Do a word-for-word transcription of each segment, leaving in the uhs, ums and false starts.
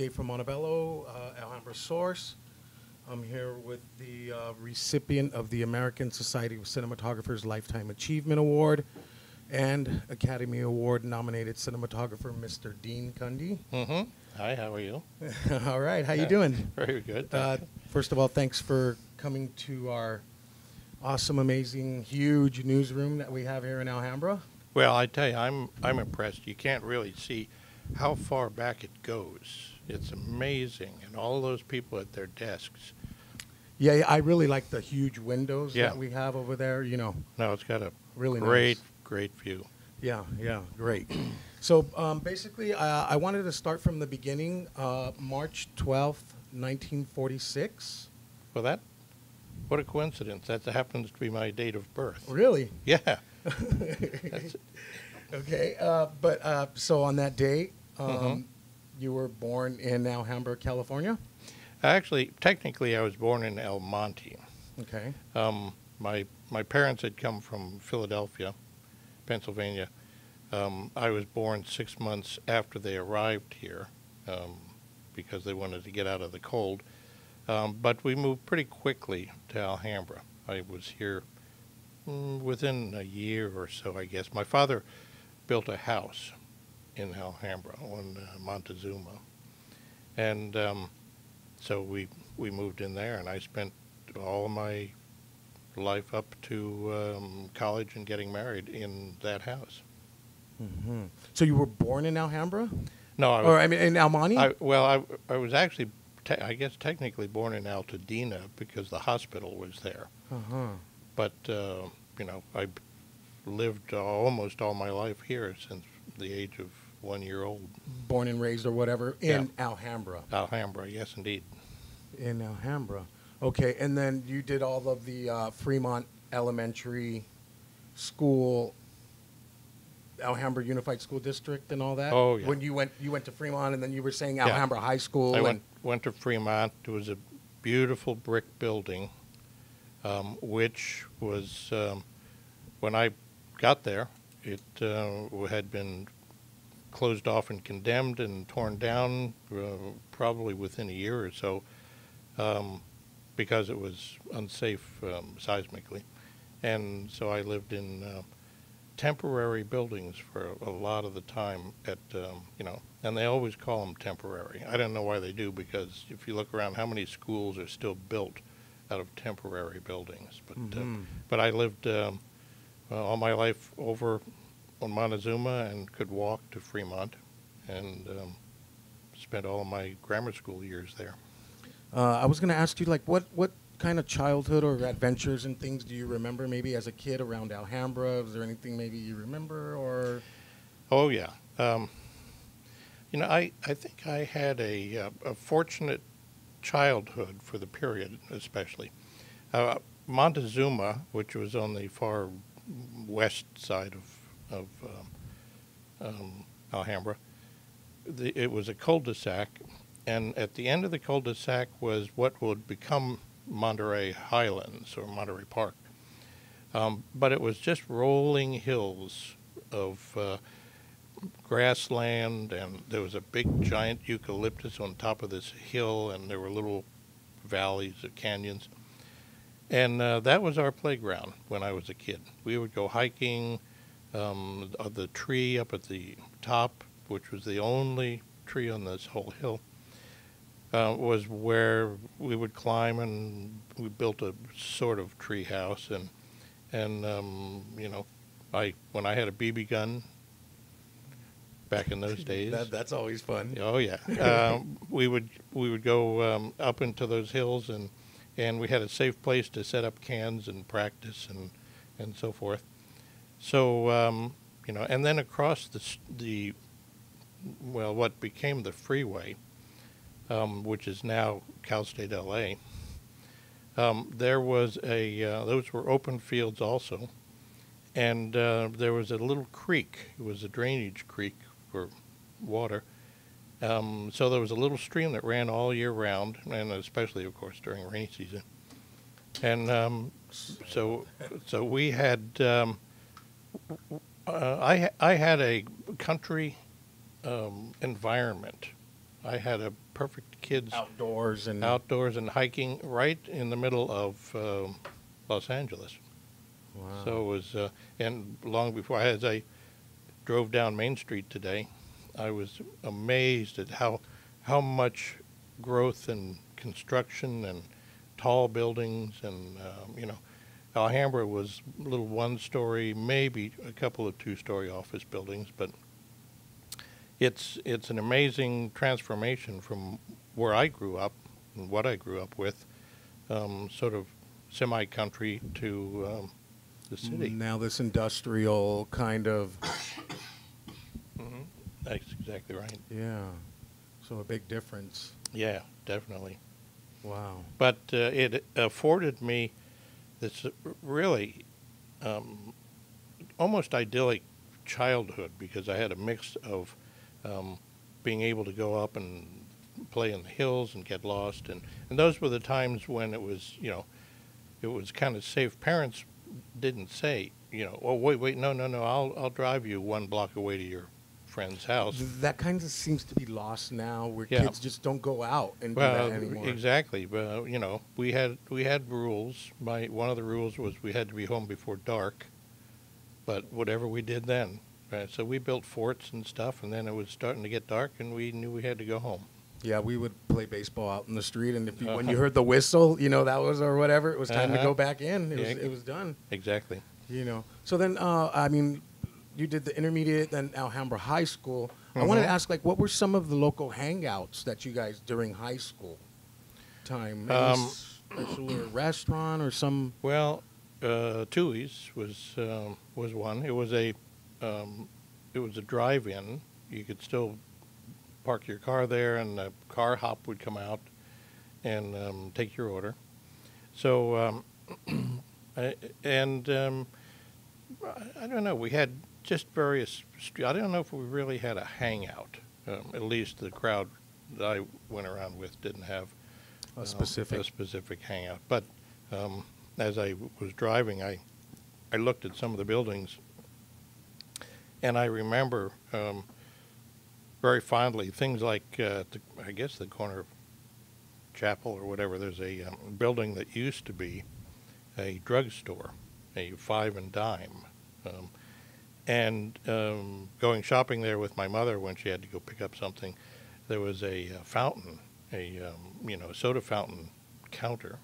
Dave from Montebello, uh, Alhambra Source. I'm here with the uh, recipient of the American Society of Cinematographers Lifetime Achievement Award and Academy Award nominated cinematographer, Mister Dean Cundey. Mm-hmm. Hi, how are you? All right, how Hi. you doing? Very good. Uh, first of all, thanks for coming to our awesome, amazing, huge newsroom that we have here in Alhambra. Well, I tell you, I'm, I'm impressed. You can't really see how far back it goes. It's amazing, and all those people at their desks. Yeah, yeah, I really like the huge windows yeah. that we have over there, you know. No, it's got a really great, nice. great view. Yeah, yeah, great. So um, basically, uh, I wanted to start from the beginning, uh, March twelfth, nineteen forty-six. Well, that, what a coincidence. That happens to be my date of birth. Really? Yeah. That's okay, uh, but uh, so on that day, um, mm-hmm. you were born in Alhambra, California? Actually, technically, I was born in El Monte. Okay. Um, my my parents had come from Philadelphia, Pennsylvania. Um, I was born six months after they arrived here um, because they wanted to get out of the cold. Um, but we moved pretty quickly to Alhambra. I was here mm, within a year or so, I guess. My father built a house in Alhambra on uh, Montezuma, and um, so we we moved in there, and I spent all my life up to um, college and getting married in that house. Mm-hmm. So you were born in Alhambra? No, I or was, I mean in El Monte. I, well, I I was actually te I guess technically born in Altadena because the hospital was there. Uh-huh. But uh, you know, I lived uh, almost all my life here since the age of one year old. Born and raised or whatever in yeah. Alhambra. Alhambra, yes indeed. In Alhambra. Okay, and then you did all of the uh, Fremont Elementary School, Alhambra Unified School District and all that? Oh, yeah. When you went, you went to Fremont, and then you were saying yeah. Alhambra High School. I went, went to Fremont. It was a beautiful brick building, um, which was, um, when I got there, it uh, had been closed off and condemned and torn down uh, probably within a year or so um, because it was unsafe um, seismically. And so I lived in uh, temporary buildings for a, a lot of the time at, um, you know, and they always call them temporary. I don't know why they do, because if you look around, how many schools are still built out of temporary buildings? But, mm-hmm. uh, but I lived... Um, Uh, all my life over on Montezuma and could walk to Fremont, and um, spent all of my grammar school years there. Uh, I was going to ask you, like, what, what kind of childhood or adventures and things do you remember maybe as a kid around Alhambra? Was there anything maybe you remember? Or oh, yeah. Um, you know, I, I think I had a, uh, a fortunate childhood for the period, especially. Uh, Montezuma, which was on the far west side of, of um, um, Alhambra, the, it was a cul-de-sac, and at the end of the cul-de-sac was what would become Monterey Highlands or Monterey Park. Um, but it was just rolling hills of uh, grassland, and there was a big giant eucalyptus on top of this hill, and there were little valleys or canyons. And uh, that was our playground when I was a kid. We would go hiking. Um, the tree up at the top, which was the only tree on this whole hill, uh, was where we would climb, and we built a sort of tree house. And, and um, you know, I when I had a B B gun back in those days. that, that's always fun. Oh, yeah. um, we would, we would go um, up into those hills, and And we had a safe place to set up cans and practice and, and so forth. So, um, you know, and then across the, the well, what became the freeway, um, which is now Cal State L A, um, there was a, uh, those were open fields also. And uh, there was a little creek. It was a drainage creek for water. Um, so there was a little stream that ran all year round, and especially, of course, during rainy season. And um, so, so we had. Um, uh, I I had a country um, environment I had a perfect kids outdoors and outdoors and hiking right in the middle of uh, Los Angeles. Wow. So it was, uh, and long before, as I drove down Main Street today, I was amazed at how how much growth and construction and tall buildings and um, you know, Alhambra was a little one-story, maybe a couple of two-story office buildings, but it's it's an amazing transformation from where I grew up and what I grew up with, um, sort of semi-country to um, the city. Now this industrial kind of. Mm-hmm. That's exactly right. Yeah, so a big difference. Yeah, definitely. Wow. But uh, it afforded me this really um, almost idyllic childhood, because I had a mix of um, being able to go up and play in the hills and get lost, and, and those were the times when it was, you know, it was kind of safe. Parents didn't say, you know, oh, wait, wait, no, no, no, I'll, I'll drive you one block away to your friend's house. That kind of seems to be lost now, where yeah. kids just don't go out and well, do that anymore. Exactly. Well, you know, we had we had rules. My one of the rules was we had to be home before dark, but whatever we did then, right? So we built forts and stuff, and then it was starting to get dark, and we knew we had to go home. Yeah, we would play baseball out in the street, and if you, uh-huh. when you heard the whistle, you know, that was or whatever, it was time uh-huh. to go back in. It, yeah. was, it was done. Exactly. You know. So then, uh, I mean. You did the intermediate, then Alhambra High School. Mm-hmm. I wanted to ask, like, what were some of the local hangouts that you guys during high school time? Um, actually, a restaurant or some. Well, uh, Tui's was um, was one. It was a um, it was a drive-in. You could still park your car there, and the car hop would come out and um, take your order. So um, I, and um, I don't know. We had. Just various, I don't know if we really had a hangout. Um, at least the crowd that I went around with didn't have a um, specific a specific hangout. But um, as I w was driving, I I looked at some of the buildings, and I remember um, very fondly things like, uh, the, I guess the corner of Chapel or whatever, there's a um, building that used to be a drugstore, a five and dime. Um, And um, going shopping there with my mother when she had to go pick up something, there was a uh, fountain, a um, you know soda fountain counter,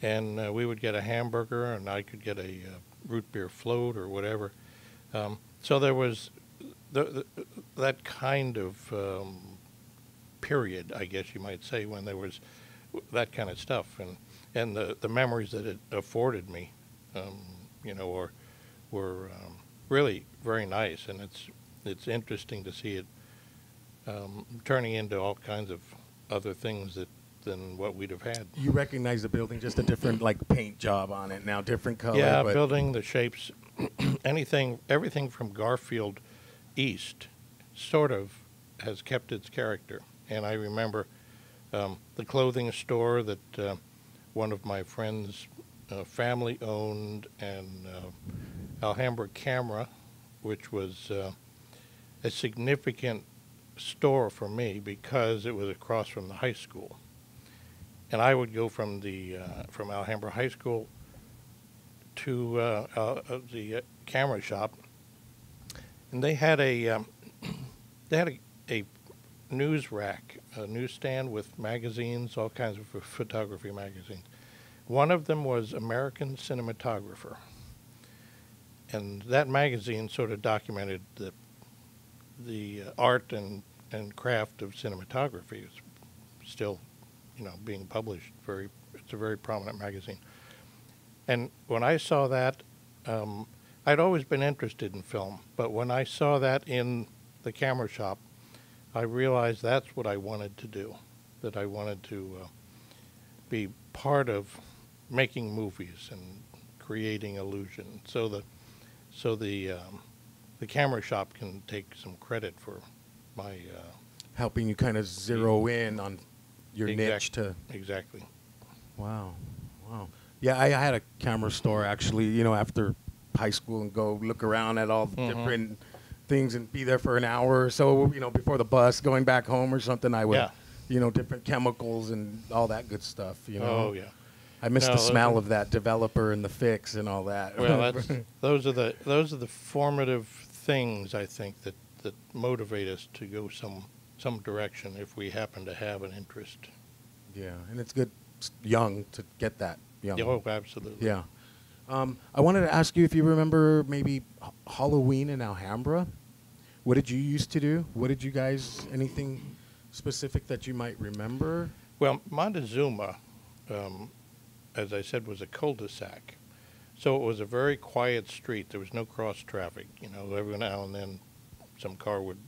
and uh, we would get a hamburger, and I could get a uh, root beer float or whatever. Um, so there was the, the, that kind of um, period, I guess you might say, when there was that kind of stuff, and and the the memories that it afforded me, um, you know, or were. Um, really very nice, and it's it's interesting to see it um, turning into all kinds of other things that than what we'd have had. You recognize the building, just a different like paint job on it now, different color. Yeah, but building the shapes, anything, everything from Garfield East sort of has kept its character. And I remember um, the clothing store that uh, one of my friends' uh, family owned, and. Uh, Alhambra Camera, which was uh, a significant store for me because it was across from the high school, and I would go from the uh, from Alhambra High School to uh, uh, the uh, camera shop, and they had a um, they had a, a news rack, a newsstand with magazines, all kinds of photography magazines. One of them was American Cinematographer. And that magazine sort of documented the the uh, art and, and craft of cinematography. It's still, you know, being published. Very, it's a very prominent magazine. And when I saw that, um, I'd always been interested in film, but when I saw that in the camera shop, I realized that's what I wanted to do. That I wanted to uh, be part of making movies and creating illusion. So the So the um, the camera shop can take some credit for my uh, helping you kind of zero in on your exact, niche to exactly. Wow, wow. Yeah, I, I had a camera store actually. You know, after high school, and go look around at all the mm-hmm. different things and be there for an hour or so, you know, before the bus, going back home or something. I would, yeah. you know, different chemicals and all that good stuff, you know. Oh, yeah. I miss no, the smell of that developer and the fix and all that. Well, that's, those are the those are the formative things, I think, that, that motivate us to go some some direction if we happen to have an interest. Yeah, and it's good young to get that young. Oh, absolutely. Yeah. Um, I wanted to ask you if you remember maybe Halloween in Alhambra. What did you used to do? What did you guys, anything specific that you might remember? Well, Montezuma, um, as I said, was a cul-de-sac. So it was a very quiet street. There was no cross traffic. You know, every now and then some car would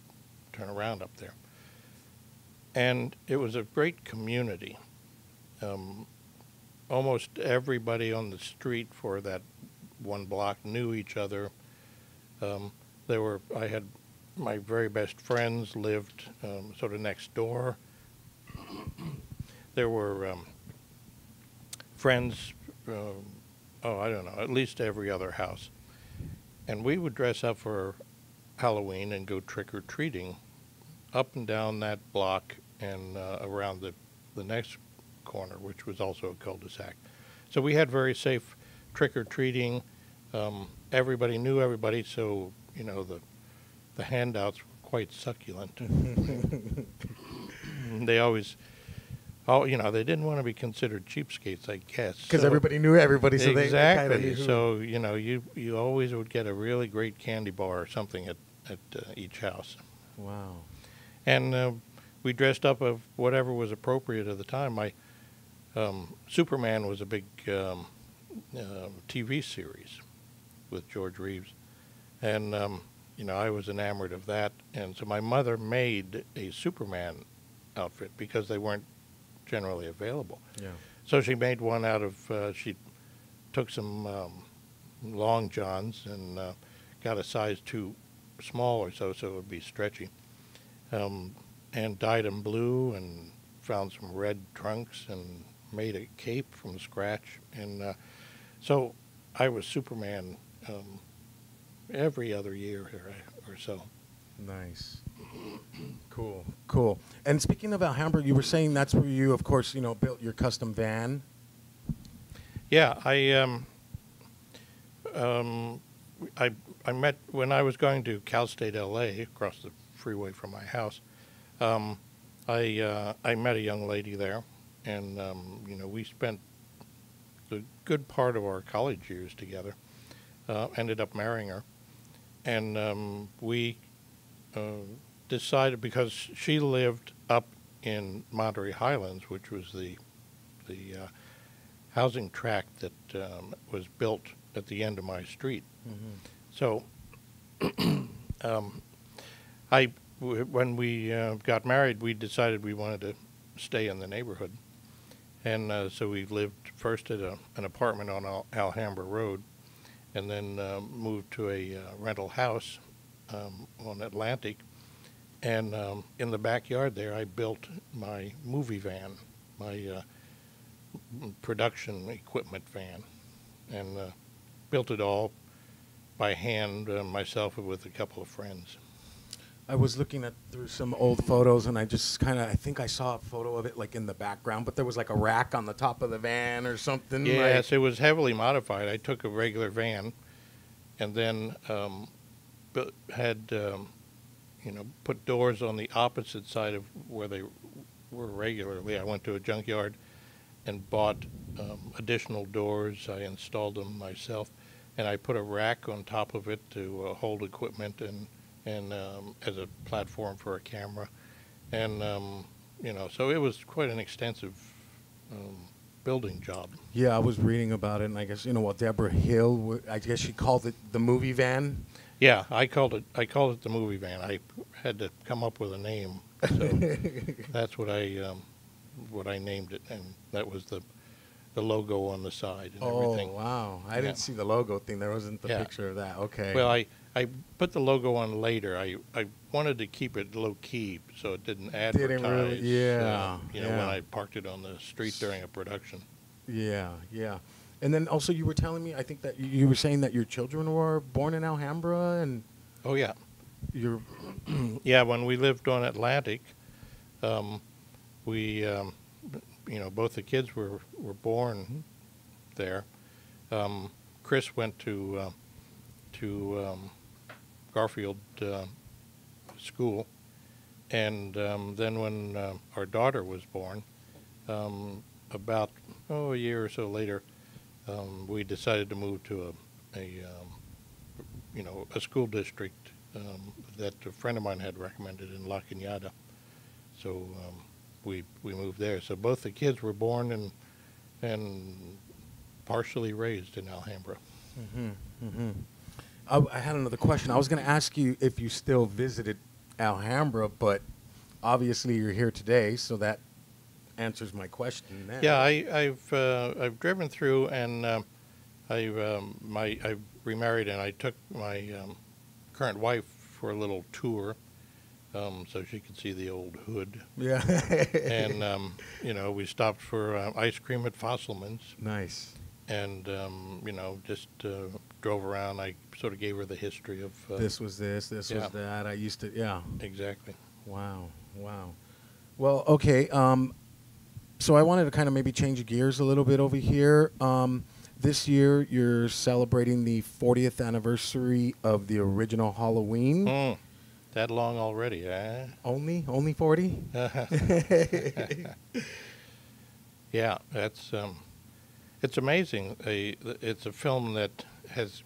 turn around up there. And it was a great community. Um, almost everybody on the street for that one block knew each other. Um, there were, I had my very best friends lived um, sort of next door. There were um, friends, um, oh, I don't know, at least every other house. And we would dress up for Halloween and go trick-or-treating up and down that block and uh, around the, the next corner, which was also a cul-de-sac. So we had very safe trick-or-treating. Um, everybody knew everybody, so, you know, the, the handouts were quite succulent. They always, oh, you know, they didn't want to be considered cheapskates, I guess. Because so everybody knew everybody, so exactly. they kind of knew. So, you know, you, you always would get a really great candy bar or something at, at uh, each house. Wow. And uh, we dressed up of whatever was appropriate at the time. My um, Superman was a big um, uh, T V series with George Reeves, and um, you know, I was enamored of that. And so my mother made a Superman outfit because they weren't generally available. Yeah. So she made one out of uh, she took some um, long johns and uh, got a size too small or so, so it would be stretchy. Um, and dyed them blue and found some red trunks and made a cape from scratch. And uh, so I was Superman um, every other year or, or so. Nice. Cool. Cool. And speaking of Alhambra, you were saying that's where you, of course, you know, built your custom van. Yeah, I, um, um, I, I met, when I was going to Cal State L A, across the freeway from my house, Um, I uh, I met a young lady there, and um, you know, we spent the good part of our college years together. Uh, ended up marrying her, and um, we uh, decided, because she lived up in Monterey Highlands, which was the the uh, housing tract that um, was built at the end of my street. Mm-hmm. So um, I. When we uh, got married, we decided we wanted to stay in the neighborhood. And uh, so we lived first at a, an apartment on Al Alhambra Road, and then uh, moved to a uh, rental house um, on Atlantic. And um, in the backyard there, I built my movie van, my uh, production equipment van, and uh, built it all by hand uh, myself with a couple of friends. I was looking at through some old photos, and I just kind of, I think I saw a photo of it like in the background, but there was like a rack on the top of the van or something. Yes, like. It was heavily modified. I took a regular van and then um, bu had, um, you know, put doors on the opposite side of where they were regularly. I went to a junkyard and bought um, additional doors. I installed them myself, and I put a rack on top of it to uh, hold equipment and and um, as a platform for a camera. And, um, you know, so it was quite an extensive um, building job. Yeah, I was reading about it, and I guess, you know, well, Debra Hill, w I guess she called it the movie van? Yeah, I called it, I called it the movie van. I had to come up with a name, so that's what I, um, what I named it, and that was the, the logo on the side and oh, everything. Oh, wow. I yeah. didn't see the logo thing. There wasn't the yeah. picture of that. Okay. Well, I... I put the logo on later. I, I wanted to keep it low-key so it didn't advertise. Didn't really, yeah. Um, you know, yeah. when I parked it on the street during a production. Yeah, yeah. And then also you were telling me, I think that you were saying that your children were born in Alhambra. and. Oh, yeah. you're yeah, when we lived on Atlantic, um, we, um, you know, both the kids were, were born there. Um, Chris went to, uh, to um, Garfield uh, School, and um, then when uh, our daughter was born, um, about oh, a year or so later, um, we decided to move to a, a um, you know, a school district um, that a friend of mine had recommended in La Cañada. So um, we we moved there. So both the kids were born and and partially raised in Alhambra. Mm-hmm, mm-hmm. I, I had another question. I was going to ask you if you still visited Alhambra, but obviously you're here today, so that answers my question now. Yeah, I, I've uh, I've driven through, and um, I um, my I remarried, and I took my um, current wife for a little tour, um, so she could see the old hood. Yeah, and um, you know, we stopped for uh, ice cream at Fossilman's. Nice. And, um, you know, just uh, drove around. I sort of gave her the history of... Uh, this was this, this yeah. was that. I used to, yeah. Exactly. Wow, wow. Well, okay, um, so I wanted to kind of maybe change gears a little bit over here. Um, this year, you're celebrating the fortieth anniversary of the original Halloween. Mm, that long already, eh? Only? Only forty? Yeah, that's... Um, It's amazing. A, it's a film that has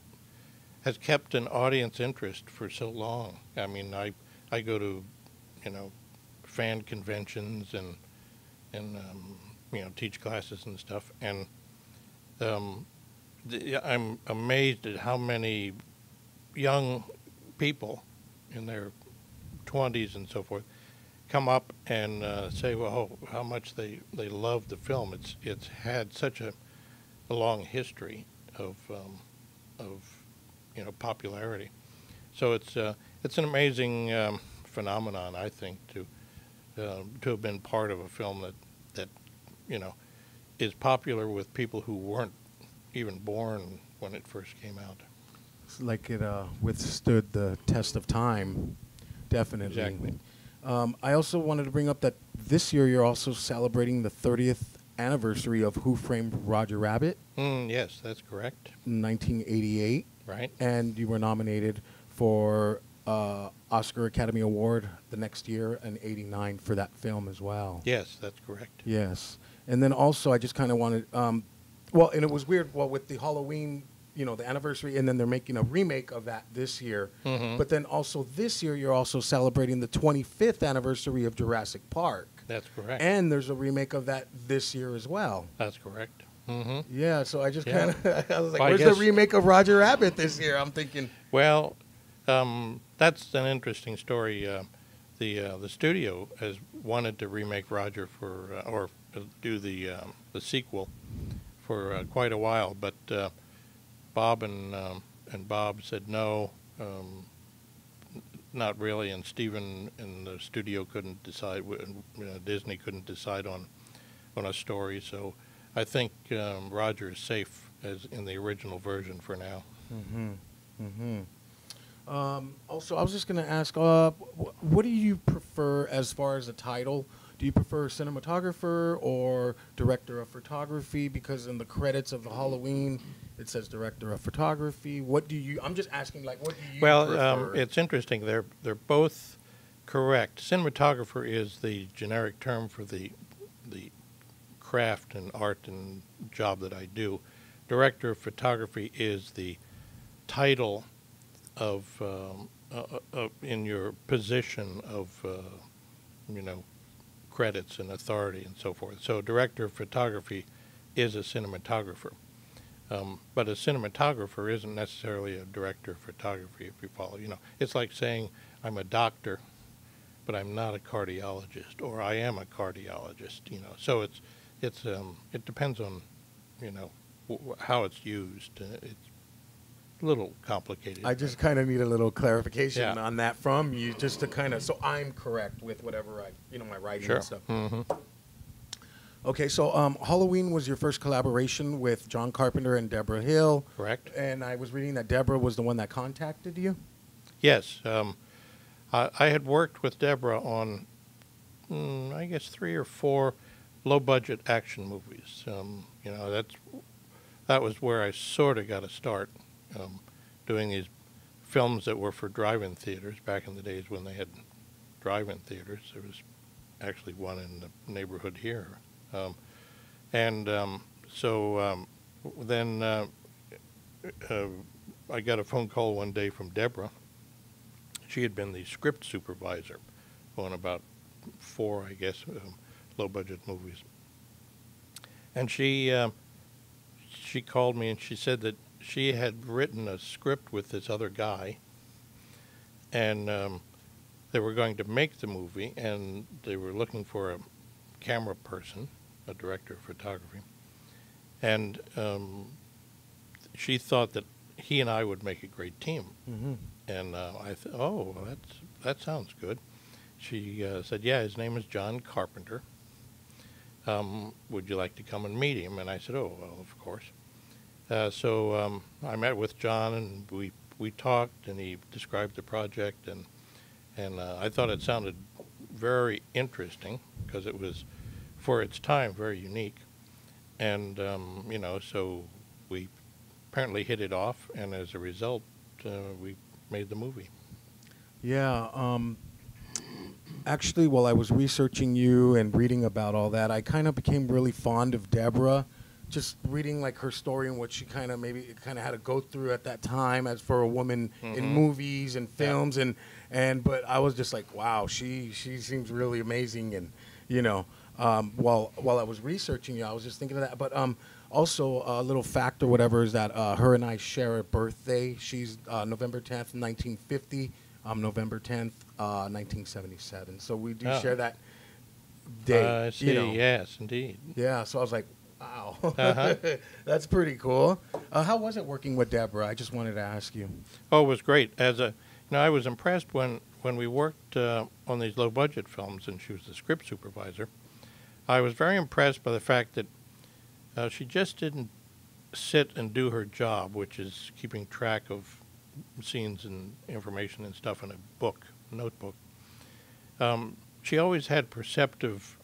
has kept an audience interest for so long. I mean, I I go to, you know, fan conventions and and um, you know, teach classes and stuff, and um, the, I'm amazed at how many young people in their twenties and so forth come up and uh, say, well, oh, how much they they love the film. It's it's had such a a long history of, um, of you know, popularity. So it's uh, it's an amazing um, phenomenon, I think, to uh, to have been part of a film that that you know is popular with people who weren't even born when it first came out. It's like it uh, withstood the test of time, definitely. Exactly. Um, I also wanted to bring up that this year you're also celebrating the thirtieth anniversary of Who Framed Roger Rabbit. Mm, yes, that's correct. nineteen eighty-eight. Right. And you were nominated for uh, Oscar Academy Award the next year in eighty-nine for that film as well. Yes, that's correct. Yes. And then also I just kind of wanted, um, well, and it was weird, well, with the Halloween, you know, the anniversary, and then they're making a remake of that this year. Mm-hmm. But then also this year you're also celebrating the twenty-fifth anniversary of Jurassic Park. That's correct. And there's a remake of that this year as well. That's correct. Mm-hmm. Yeah, so I just yeah. kind of, I was like, well, where's the remake of Roger Rabbit this year? I'm thinking. Well, um, that's an interesting story. Uh, the uh, the studio has wanted to remake Roger for, uh, or do the, um, the sequel for uh, quite a while, but uh, Bob and, um, and Bob said no, um, not really, and Steven and the studio couldn't decide, you know, Disney couldn't decide on on a story, so I think um, Roger is safe as in the original version for now. Mm-hmm. Mm-hmm. Um, also, I was just going to ask, uh, wh what do you prefer as far as a title? Do you prefer cinematographer or director of photography? Because in the credits of the Halloween, it says director of photography. What do you? I'm just asking, like, what do you? Well, prefer? Um, it's interesting. They're they're both correct. Cinematographer is the generic term for the the craft and art and job that I do. Director of photography is the title of um, uh, uh, in your position of uh, you know, credits and authority and so forth. So director of photography is a cinematographer. Um, but a cinematographer isn't necessarily a director of photography, if you follow. You know, it's like saying I'm a doctor, but I'm not a cardiologist, or I am a cardiologist. You know, so it's it's um, it depends on, you know, w how it's used. Uh, it's a little complicated. I just kind of need a little clarification yeah. on that from you, just to kind of so I'm correct with whatever I, you know, my writing sure. and stuff. Mm-hmm. Okay, so um, Halloween was your first collaboration with John Carpenter and Debra Hill. Correct. And I was reading that Debra was the one that contacted you? Yes. Um, Uh, I had worked with Debra on, mm, I guess, three or four low-budget action movies. Um, you know, that's that was where I sort of got a start, um, doing these films that were for drive-in theaters back in the days when they had drive-in theaters. There was actually one in the neighborhood here. Um, and um, so um, then uh, uh, I got a phone call one day from Debra. She had been the script supervisor on about four, I guess, um, low-budget movies. And she, uh, she called me and she said that she had written a script with this other guy, and um, they were going to make the movie, and they were looking for a camera person, a director of photography. And um, she thought that he and I would make a great team. Mm-hmm. And uh, I thought, oh, well, that's, that sounds good. She uh, said, yeah, his name is John Carpenter. Um, would you like to come and meet him? And I said, oh, well, of course. Uh, so um, I met with John, and we, we talked, and he described the project. And, and uh, I thought it sounded very interesting because it was, for its time, very unique. And, um, you know, so we apparently hit it off, and as a result, uh, we made the movie. Yeah, um, actually, while I was researching you and reading about all that, I kind of became really fond of Debra, just reading like her story and what she kind of maybe kind of had to go through at that time as for a woman mm-hmm. in movies and films. Yeah. and and but I was just like, wow, she she seems really amazing. And you know, um, while while I was researching you, I was just thinking of that. But um, also, a little fact or whatever is that uh, her and I share a birthday. She's uh, November tenth, nineteen fifty. I'm November tenth, uh, nineteen seventy-seven. So we do oh. share that date. Uh, I see. You know. Yes, indeed. Yeah. So I was like, wow, uh-huh. That's pretty cool. Uh, how was it working with Debra? I just wanted to ask you. Oh, it was great. As a, you know, I was impressed when when we worked uh, on these low budget films, and she was the script supervisor. I was very impressed by the fact that. Uh, she just didn't sit and do her job, which is keeping track of scenes and information and stuff in a book, notebook. Um, she always had perceptive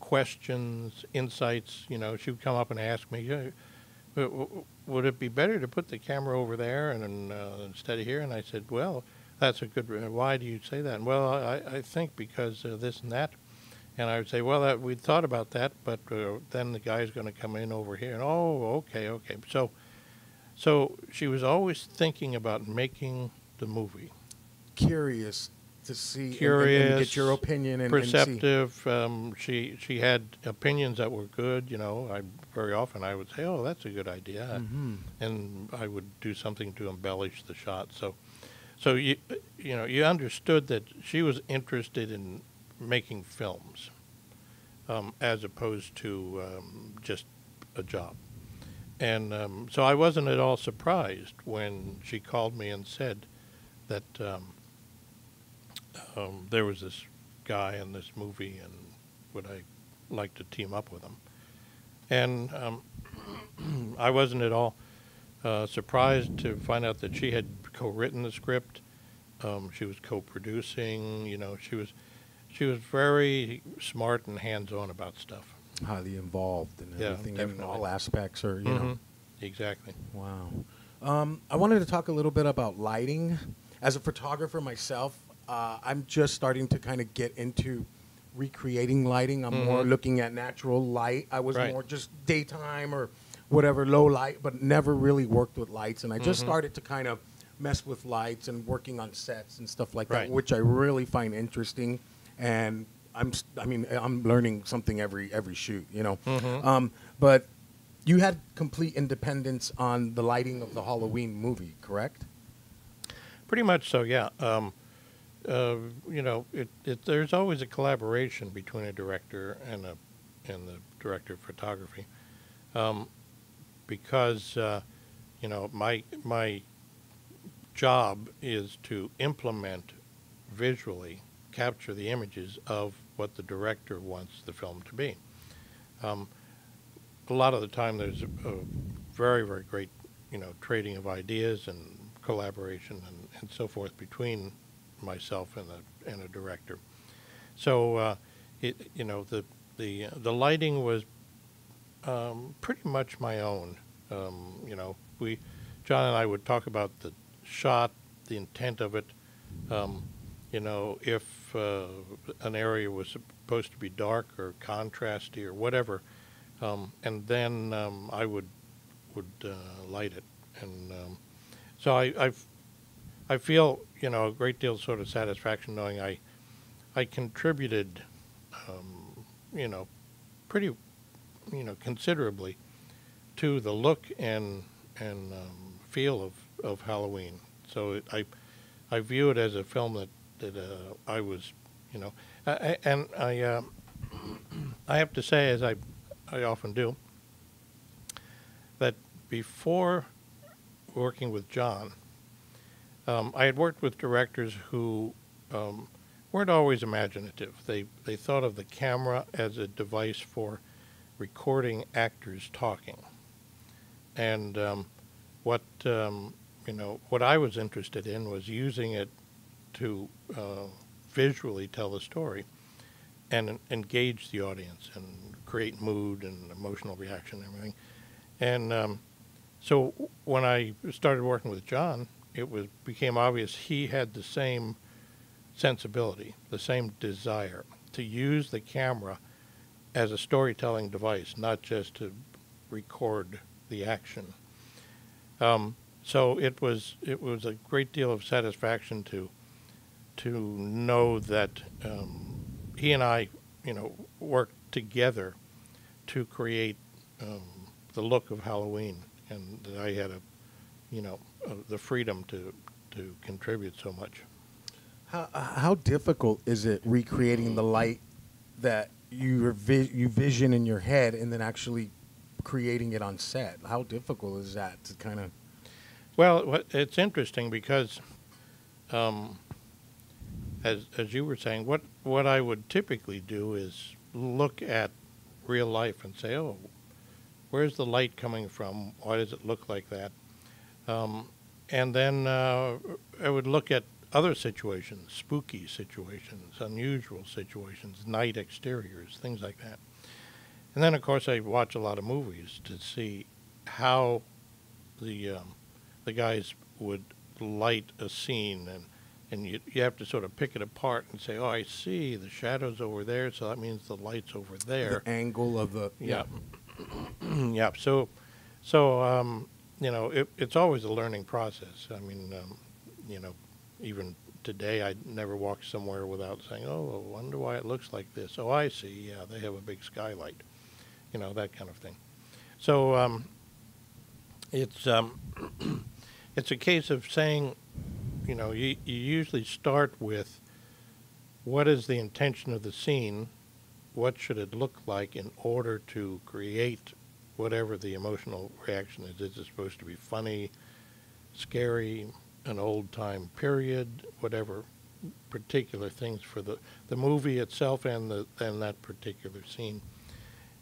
questions, insights. You know, she would come up and ask me, would it be better to put the camera over there and uh, instead of here? And I said, well, that's a good reason. Why do you say that? And, well, I, I think because uh, this and that. And I would say, well, that, we'd thought about that, but uh, then the guy's going to come in over here. And, oh, okay, okay. So, so she was always thinking about making the movie. Curious to see. Curious. And, and get your opinion. And, perceptive. And um, she she had opinions that were good. You know, I very often I would say, oh, that's a good idea, mm-hmm. and I would do something to embellish the shot. So, so you you know you understood that she was interested in making films, um, as opposed to um, just a job. And um, so I wasn't at all surprised when she called me and said that um, um, there was this guy in this movie and would I like to team up with him. And um, I wasn't at all uh, surprised to find out that she had co-written the script. Um, she was co-producing, you know, she was She was very smart and hands-on about stuff. Highly involved in everything, yeah, in all aspects, or you mm-hmm. know. Exactly. Wow. Um, I wanted to talk a little bit about lighting. As a photographer myself, uh, I'm just starting to kind of get into recreating lighting. I'm mm-hmm. more looking at natural light. I was right. more just daytime or whatever, low light, but never really worked with lights. And I just mm-hmm. started to kind of mess with lights and working on sets and stuff like right. that, which I really find interesting. And I'm, I mean, I'm learning something every every shoot, you know. Mm-hmm. Um, but you had complete independence on the lighting of the Halloween movie, correct? Pretty much so, yeah. Um, uh, you know, it, it, there's always a collaboration between a director and a and the director of photography, um, because uh, you know my my job is to implement visually. Capture the images of what the director wants the film to be. Um, a lot of the time there's a, a very, very great, you know, trading of ideas and collaboration and, and so forth between myself and a and a director. So uh, it you know the the the lighting was um, pretty much my own. Um, you know we John and I would talk about the shot, the intent of it. Um, you know if uh, an area was supposed to be dark or contrasty or whatever, um, and then um, I would would uh, light it. And um, so I I've, I feel you know a great deal of sort of satisfaction knowing I I contributed um, you know pretty you know considerably to the look and and um, feel of, of Halloween. So it, I I view it as a film that that uh, I was you know I, and I uh, I have to say, as I I often do, that before working with John, um, I had worked with directors who um, weren't always imaginative. They they thought of the camera as a device for recording actors talking. And um, what um, you know, what I was interested in was using it to uh, visually tell a story and engage the audience and create mood and emotional reaction and everything. And um, so when I started working with John, it was became obvious he had the same sensibility, the same desire to use the camera as a storytelling device, not just to record the action. Um, so it was it was a great deal of satisfaction to to know that um, he and I, you know, worked together to create um, the look of Halloween. And that I had a, you know, uh, the freedom to to contribute so much. How how difficult is it recreating the light that you you vision in your head and then actually creating it on set? How difficult is that to kind of? Well, it's interesting because, um, as as you were saying, what what I would typically do is look at real life and say, oh, where's the light coming from? Why does it look like that? Um, and then uh, I would look at other situations, spooky situations, unusual situations, night exteriors, things like that. And then, of course, I watch a lot of movies to see how the um, the guys would light a scene. And, and you, you have to sort of pick it apart and say, oh, I see the shadow's over there, so that means the light's over there. The angle of the... Yeah. yeah. yeah, so, so um, you know, it, it's always a learning process. I mean, um, you know, even today I never walk somewhere without saying, oh, I wonder why it looks like this. Oh, I see, yeah, they have a big skylight, you know, that kind of thing. So um, it's, um, it's a case of saying, you know, you, you usually start with what is the intention of the scene, what should it look like in order to create whatever the emotional reaction is. Is it supposed to be funny, scary, an old time period, whatever particular things for the, the movie itself and, the, and that particular scene.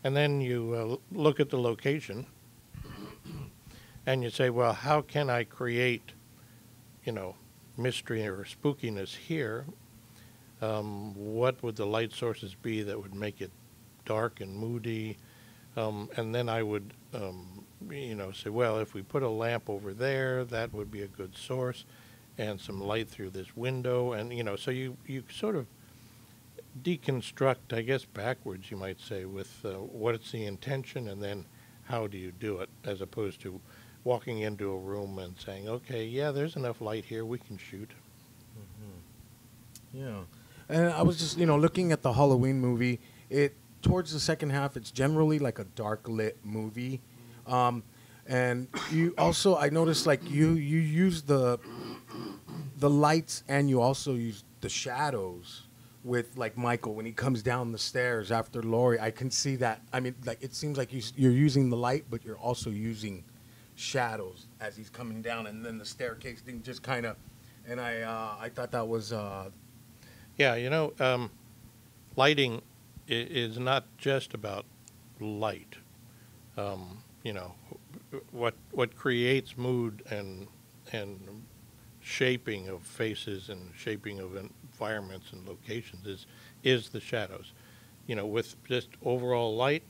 And then you uh, look at the location and you say, well, how can I create, you know, mystery or spookiness here? Um, what would the light sources be that would make it dark and moody? Um, and then I would, um, you know, say, well, if we put a lamp over there, that would be a good source, and some light through this window. And, you know, so you, you sort of deconstruct, I guess, backwards, you might say, with uh, what's the intention and then how do you do it, as opposed to walking into a room and saying, okay, yeah, there's enough light here, we can shoot. Mm-hmm. Yeah. And I was just, you know, looking at the Halloween movie, it towards the second half, it's generally like a dark lit movie. Um, and you also, I noticed like you, you use the, the lights and you also use the shadows with like Michael when he comes down the stairs after Laurie. I can see that. I mean, like it seems like you, you're using the light, but you're also using shadows as he's coming down, and then the staircase thing just kind of, and I, uh, I thought that was... Uh, Yeah, you know, um, lighting i- is not just about light. Um, you know, what what creates mood and and shaping of faces and shaping of environments and locations is is the shadows. You know, with just overall light,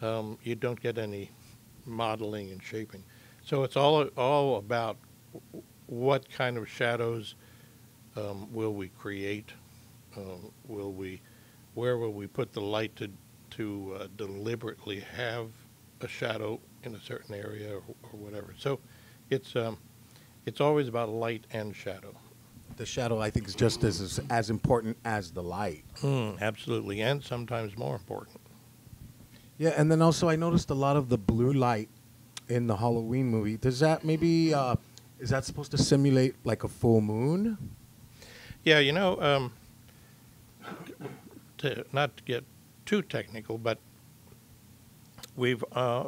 um, you don't get any modeling and shaping. So it's all all about what kind of shadows um, will we create? Um, will we, where will we put the light to to uh, deliberately have a shadow in a certain area or, or whatever? So it's um, it's always about light and shadow. The shadow, I think, is just as as important as the light. Mm, absolutely, and sometimes more important. Yeah, and then also I noticed a lot of the blue light in the Halloween movie. Does that maybe uh, is that supposed to simulate like a full moon? Yeah, you know, um, to not to get too technical, but we've uh,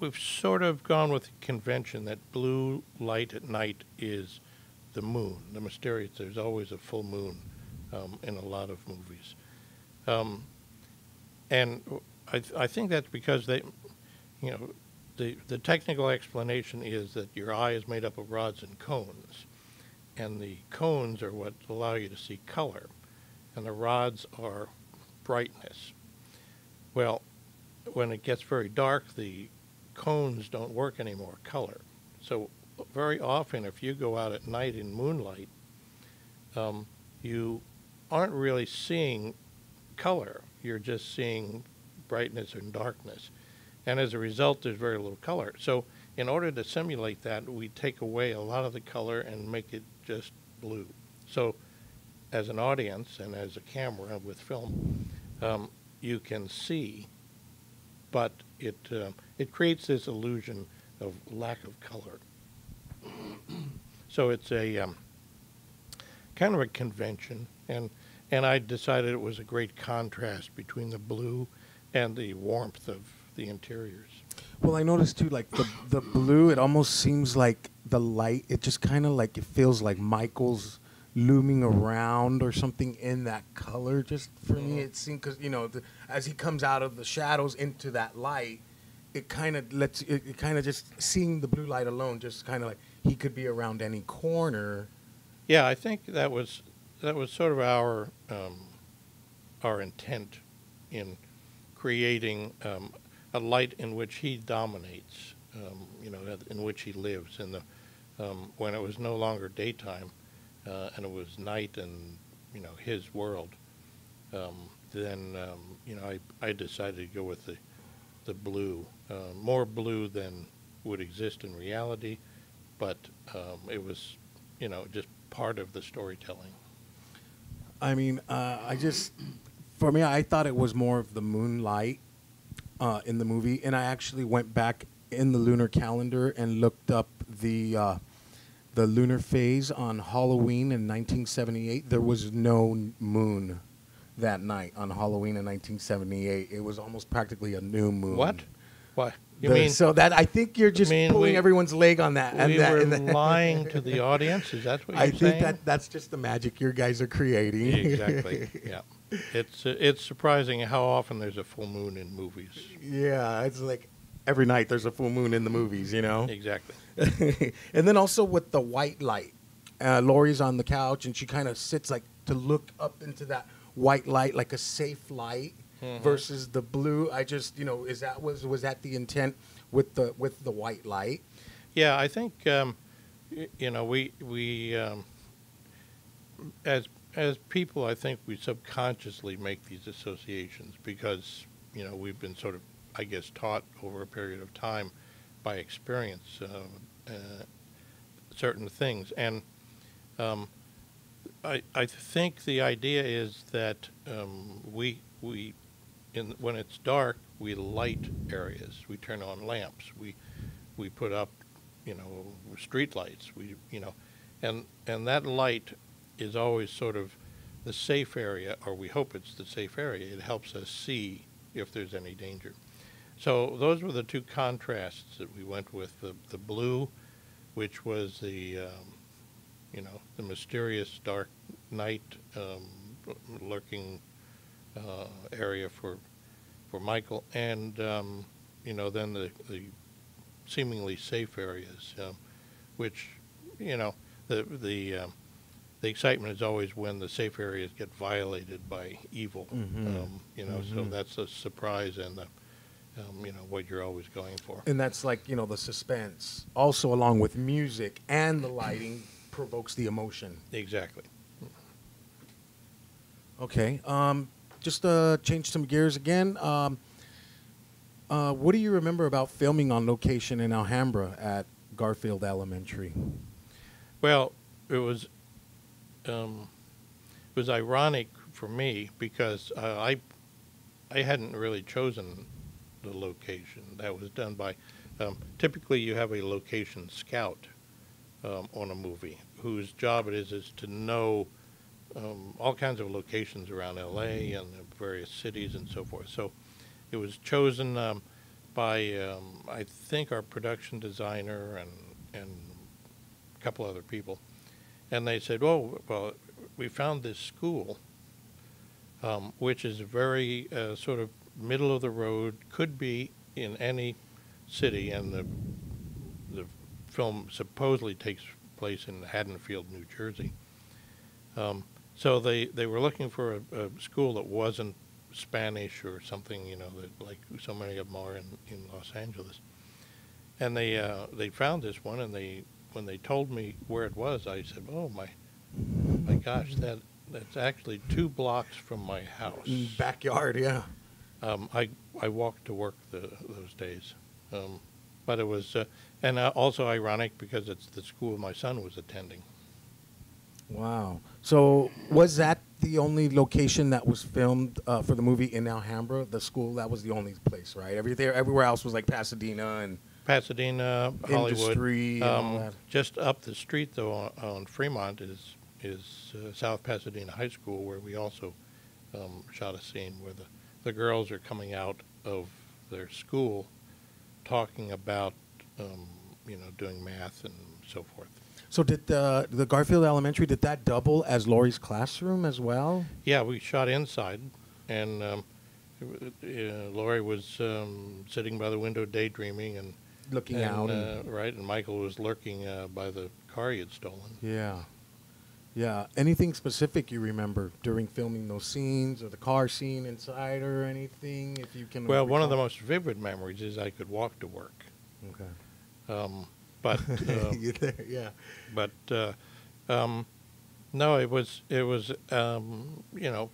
we've sort of gone with the convention that blue light at night is the moon, the mysterious. There's always a full moon um, in a lot of movies, um, and I, th I think that's because they, you know, the the technical explanation is that your eye is made up of rods and cones, and the cones are what allow you to see color, and the rods are brightness. Well, when it gets very dark, the cones don't work anymore. Color, so. Very often, if you go out at night in moonlight, um, you aren't really seeing color. You're just seeing brightness and darkness. And as a result, there's very little color. So in order to simulate that, we take away a lot of the color and make it just blue. So as an audience and as a camera with film, um, you can see, but it, uh, it creates this illusion of lack of color. So it's a um, kind of a convention, and and I decided it was a great contrast between the blue and the warmth of the interiors. Well, I noticed too, like the the blue, it almost seems like the light. It just kind of like it feels like Michael's looming around or something in that color. Just for me, it seemed because you know the, as he comes out of the shadows into that light, it kind of lets it, it kind of just seeing the blue light alone, just kind of like. He could be around any corner. Yeah, I think that was that was sort of our um, our intent in creating um, a light in which he dominates, um, you know, in which he lives. And the um, when it was no longer daytime uh, and it was night and you know his world, um, then um, you know I I decided to go with the the blue, uh, more blue than would exist in reality. But um, it was, you know, just part of the storytelling. I mean, uh, I just, for me, I thought it was more of the moonlight uh, in the movie. And I actually went back in the lunar calendar and looked up the uh, the lunar phase on Halloween in nineteen seventy-eight. There was no moon that night on Halloween in nineteen seventy-eight. It was almost practically a new moon. What? Why? You mean, so that I think you're just you pulling we, everyone's leg on that. And we that, were and that. lying to the audience. Is that what you're I saying? I think that that's just the magic your guys are creating. Exactly. Yeah, it's uh, it's surprising how often there's a full moon in movies. Yeah, it's like every night there's a full moon in the movies. You know. Exactly. And then also with the white light, uh, Lori's on the couch and she kind of sits like to look up into that white light, like a safe light. Mm-hmm. Versus the blue, I just you know is that was was that the intent with the with the white light? Yeah, I think um, you know we we um, as as people, I think we subconsciously make these associations because you know we've been sort of I guess taught over a period of time by experience uh, uh, certain things, and um, I I think the idea is that um, we we In, when it's dark, we light areas. We turn on lamps. We we put up, you know, street lights. We you know, and and that light is always sort of the safe area, or we hope it's the safe area. It helps us see if there's any danger. So those were the two contrasts that we went with: the, the blue, which was the um, you know the mysterious dark night um, lurking. Uh, area for for Michael, and um, you know then the, the seemingly safe areas, um, which you know the the um, the excitement is always when the safe areas get violated by evil. Mm-hmm. um, you know, mm-hmm. so that's the surprise and the um, you know what you're always going for. And that's like you know the suspense, also along with music and the lighting provokes the emotion. Exactly. Okay. Um, just uh, change some gears again. Um, uh, what do you remember about filming on location in Alhambra at Garfield Elementary? Well, it was um, it was ironic for me because uh, I I hadn't really chosen the location. That was done by um, typically you have a location scout um, on a movie whose job it is is to know. Um, all kinds of locations around L A and the various cities and so forth. So it was chosen um, by, um, I think, our production designer and, and a couple other people. And they said, oh, well, we found this school, um, which is very uh, sort of middle of the road, could be in any city. And the, the film supposedly takes place in Haddonfield, New Jersey. Um, So they, they were looking for a, a school that wasn't Spanish or something, you know, that like so many of them are in, in Los Angeles. And they uh, they found this one, and they when they told me where it was, I said, oh my, my gosh, that that's actually two blocks from my house. Backyard, yeah. Um, I I walked to work the, those days, um, but it was uh, and uh, also ironic because it's the school my son was attending. Wow. So was that the only location that was filmed uh, for the movie in Alhambra? The school, that was the only place, right? Every, there, everywhere else was like Pasadena and... Pasadena, Hollywood. Industry um, and all that. Just up the street, though, on, on Fremont is, is uh, South Pasadena High School, where we also um, shot a scene where the, the girls are coming out of their school talking about, um, you know, doing math and so forth. So did the, the Garfield Elementary, did that double as Laurie's classroom as well? Yeah, we shot inside, and um, uh, Laurie was um, sitting by the window daydreaming and looking and, out, uh, and right? And Michael was lurking uh, by the car he had stolen. Yeah, yeah. Anything specific you remember during filming those scenes, or the car scene inside, or anything? If you can. Well, recall? One of the most vivid memories is I could walk to work. Okay. Um, But uh, yeah, but uh, um, no, it was it was um, you know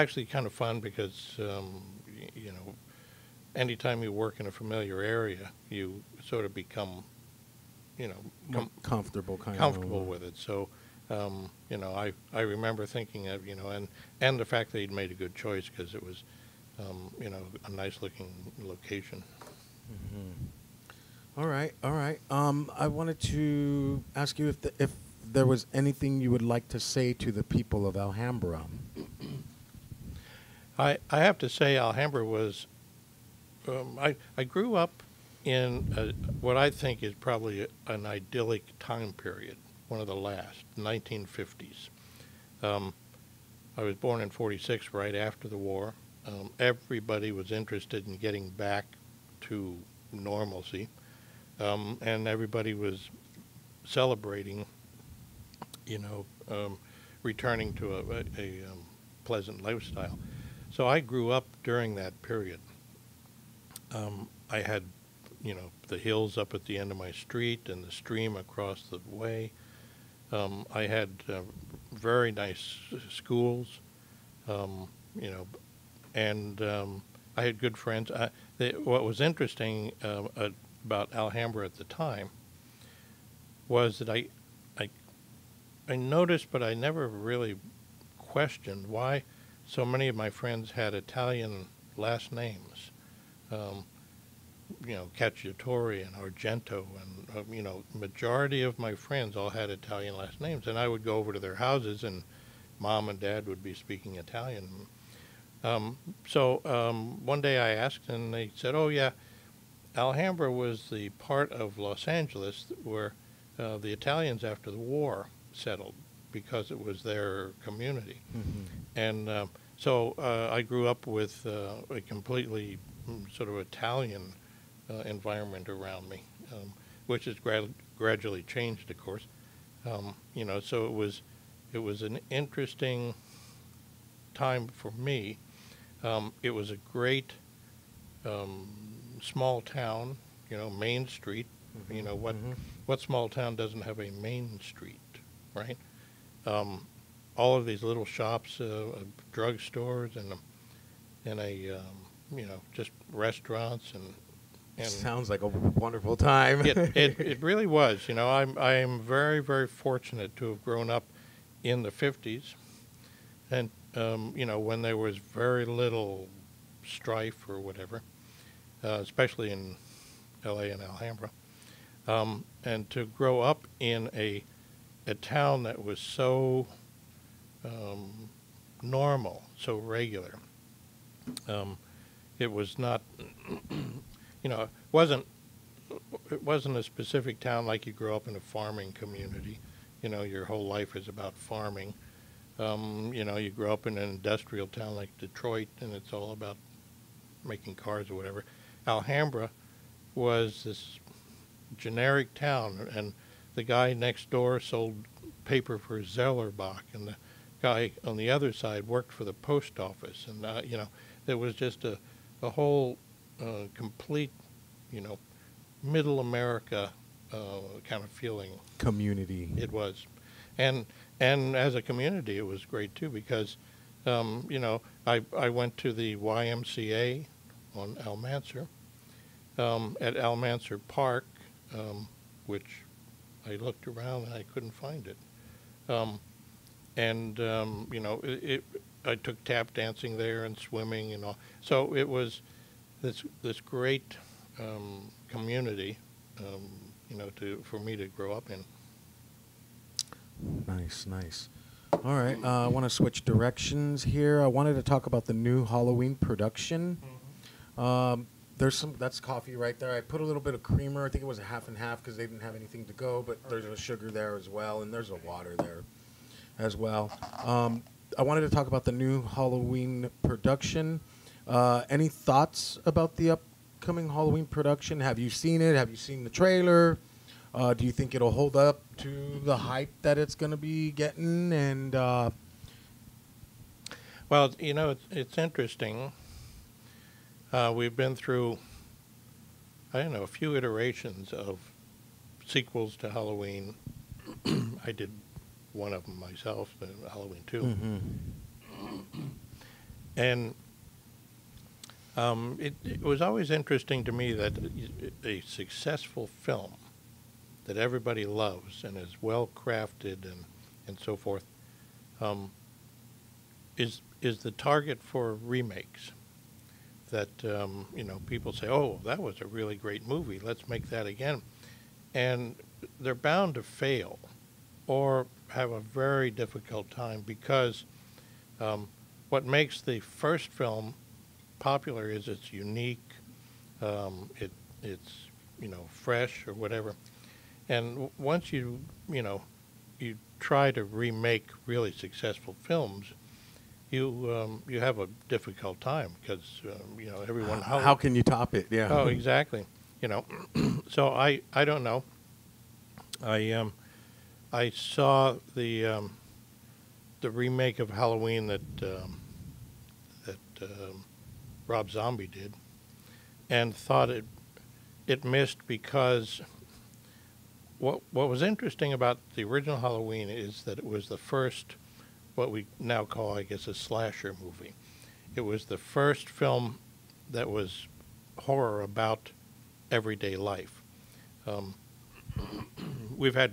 actually kind of fun because um, y you know anytime you work in a familiar area you sort of become you know com comfortable kind comfortable of. with it. So um, you know I I remember thinking of you know and and the fact that he'd made a good choice because it was um, you know a nice looking location. Mm-hmm. All right, all right. Um, I wanted to ask you if the, if there was anything you would like to say to the people of Alhambra. I I have to say Alhambra was. Um, I I grew up in a, what I think is probably a, an idyllic time period, one of the last, nineteen fifties. Um, I was born in forty-six, right after the war. Um, everybody was interested in getting back to normalcy. Um, and everybody was celebrating, you know, um, returning to a, a, a um, pleasant lifestyle. So I grew up during that period. Um, I had, you know, the hills up at the end of my street and the stream across the way. Um, I had uh, very nice schools, um, you know, and um, I had good friends. I, they, what was interesting, uh, a, about Alhambra at the time was that I, I, I noticed, but I never really questioned why so many of my friends had Italian last names, um, you know, Cacciatore and Argento, and uh, you know, majority of my friends all had Italian last names, and I would go over to their houses, and mom and dad would be speaking Italian. Um, so um, one day I asked, and they said, "Oh yeah." Alhambra was the part of Los Angeles where uh, the Italians after the war settled because it was their community. Mm-hmm. And uh, so uh, I grew up with uh, a completely sort of Italian uh, environment around me, um, which has gra gradually changed, of course. Um, you know, so it was, it was an interesting time for me. Um, it was a great um, small town, you know, Main Street. Mm-hmm. You know, what, mm-hmm. what small town doesn't have a Main Street, right? Um, all of these little shops, uh, drug stores, and, and a, um, you know, just restaurants and, and sounds like a wonderful time. it, it it really was. You know, I'm I am very very fortunate to have grown up in the fifties, and um, you know, when there was very little strife or whatever, uh, especially in L A and Alhambra, um, and to grow up in a a town that was so um, normal, so regular. Um, it was not. You know, it wasn't it wasn't a specific town like you grow up in a farming community. You know, your whole life is about farming. Um, you know, you grow up in an industrial town like Detroit, and it's all about making cars or whatever. Alhambra was this generic town, and the guy next door sold paper for Zellerbach, and the guy on the other side worked for the post office, and uh, you know, there was just a a whole Uh, complete, you know, middle America uh, kind of feeling. Community. It was. And and as a community, it was great, too, because, um, you know, I, I went to the Y M C A on Almanzor, um, at Almanzor Park, um, which I looked around and I couldn't find it. Um, and, um, you know, it, it, I took tap dancing there and swimming and all. So it was this this great um, community, um, you know, to for me to grow up in. Nice, nice. All right, uh, I want to switch directions here. I wanted to talk about the new Halloween production. Mm-hmm. Um, there's some that's coffee right there. I put a little bit of creamer. I think it was a half and half because they didn't have anything to go. But there's a sugar there as well, and there's a water there as well. Um, I wanted to talk about the new Halloween production. Uh, any thoughts about the upcoming Halloween production? Have you seen it? Have you seen the trailer? Uh, do you think it'll hold up to the hype that it's going to be getting? And uh, well, you know, it's, it's interesting. Uh, we've been through, I don't know, a few iterations of sequels to Halloween. I did one of them myself, Halloween two. Mm-hmm. And Um, it, it was always interesting to me that a successful film that everybody loves and is well-crafted and, and so forth um, is is the target for remakes. That, um, you know, people say, oh, that was a really great movie. Let's make that again. And they're bound to fail or have a very difficult time because um, what makes the first film popular is it's unique, um, it it's you know fresh or whatever, and w once you you know you try to remake really successful films, you um, you have a difficult time because um, you know everyone how, how can you top it? Yeah. Oh, exactly. You know, so I I don't know. I um I saw the um, the remake of Halloween that um, that. Um, Rob Zombie did, and thought it it missed because what what was interesting about the original Halloween is that it was the first, what we now call, I guess, a slasher movie. It was the first film that was horror about everyday life. Um, we've had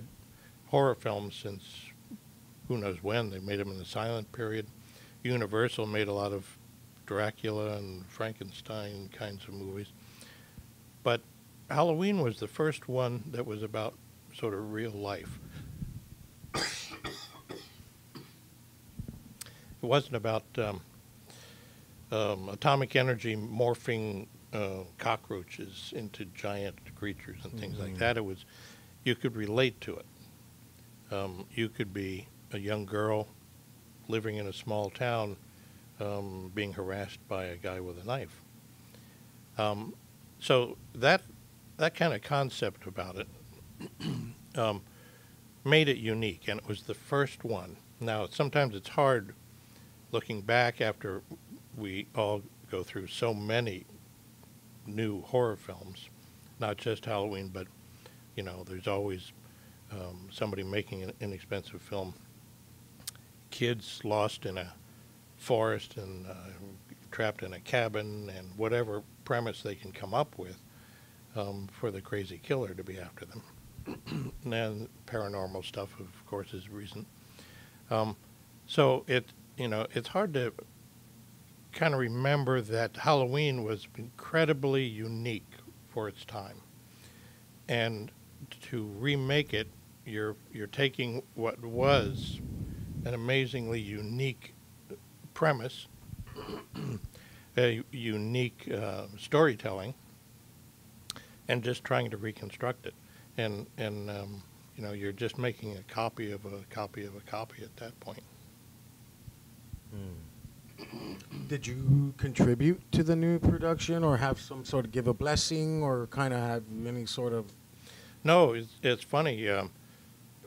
horror films since who knows when. They made them in the silent period. Universal made a lot of Dracula and Frankenstein kinds of movies. But Halloween was the first one that was about sort of real life. It wasn't about um, um, atomic energy morphing uh, cockroaches into giant creatures and things mm-hmm. like that. It was, you could relate to it. Um, you could be a young girl living in a small town Um, being harassed by a guy with a knife. Um, so that that kind of concept about it um, made it unique, and it was the first one. Now, sometimes it's hard looking back after we all go through so many new horror films, not just Halloween, but, you know, there's always um, somebody making an inexpensive film. Kids lost in a forest and uh, trapped in a cabin and whatever premise they can come up with um, for the crazy killer to be after them. And paranormal stuff, of course, is recent. Um, so it, you know, it's hard to kind of remember that Halloween was incredibly unique for its time, and to remake it, you're you're taking what was an amazingly unique premise, a unique uh, storytelling, and just trying to reconstruct it. And, and um, you know, you're just making a copy of a copy of a copy at that point. Mm. Did you contribute to the new production or have some sort of give a blessing or kind of have any sort of? No, it's, it's funny um,